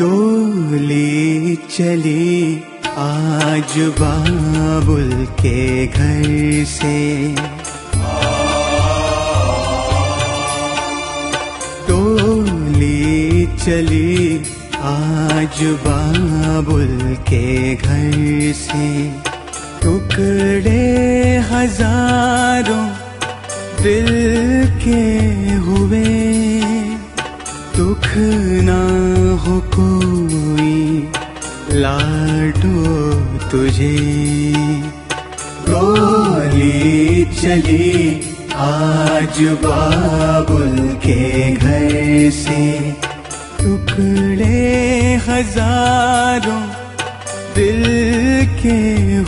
डोली चली आज बाबुल के घर से, डोली चली आज बाबुल के घर से। टुकड़े हजारों दिल के हुए, दुख ना हो कोई लाडो तुझे। डोली चली आज बाबुल के घर से, टुकड़े हजारों दिल के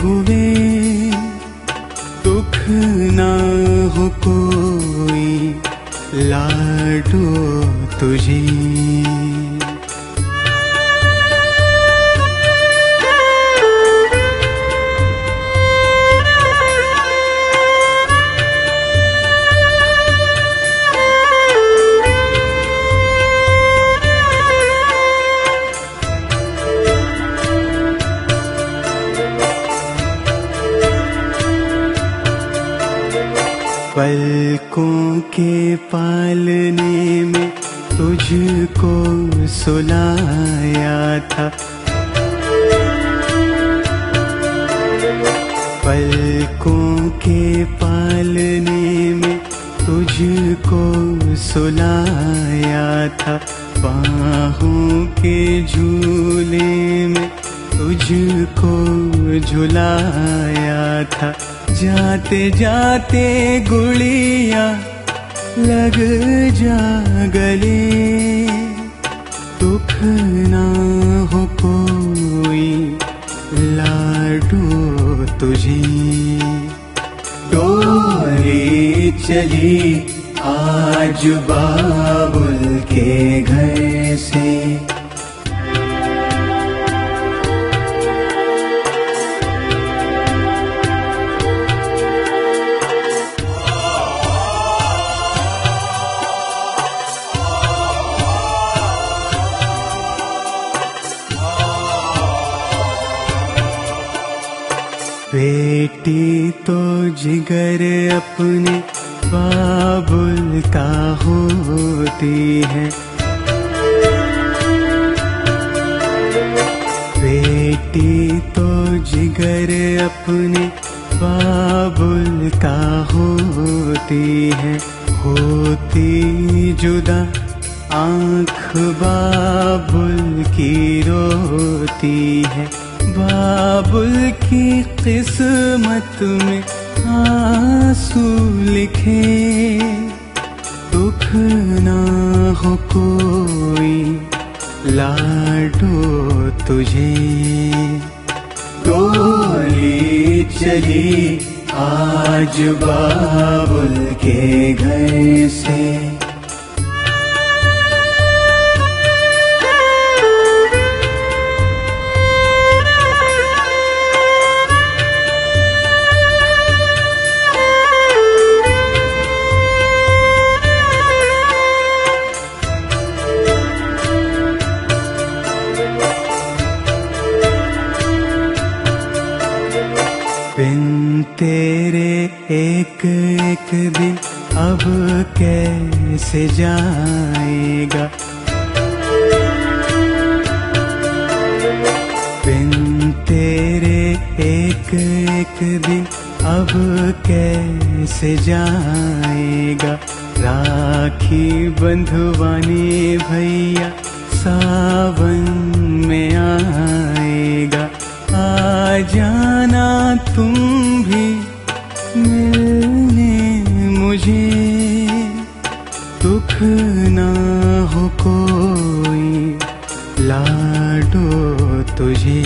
हुए, दुख ना हो कोई लाडो तुझे। पलकों के पालने में तुझको सुलाया था, पलकों के पालने में तुझको सुलाया था, बाहों के झूले में तुझको झुलाया था। जाते जाते गुड़िया लग जा गले, दुख ना हो कोई लाडो तुझे। डोली चली आज बाबुल के घर से, बेटी तो जिगर अपने बाबुल का होती है, बेटी तो जिगर अपने बाबुल का होती है, होती जुदा आँख बाबुल की रोती है। बाबुल की किस्मत में आंसू लिखे, दुख ना हो कोई लाडो तुझे। डोली चली आज बाबुल के घर से। बिन तेरे एक एक दिन अब कैसे जाएगा, बिन तेरे एक एक दिन अब कैसे जाएगा। राखी बंधवाने भैया सावन में आएगा, आ जाना तुम भी मिलने मुझे, दुख ना हो कोई लाडो तुझे।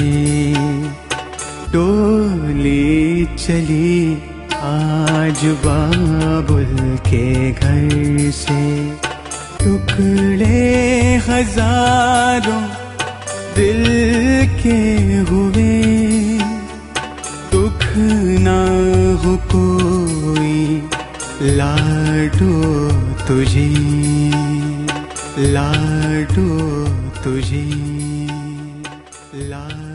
डोली चली आज बाबुल के घर से, टुकड़े हजारों दिल के हुए, दुख ना हो कोई लाडो तुझे। लाडू तुझे ला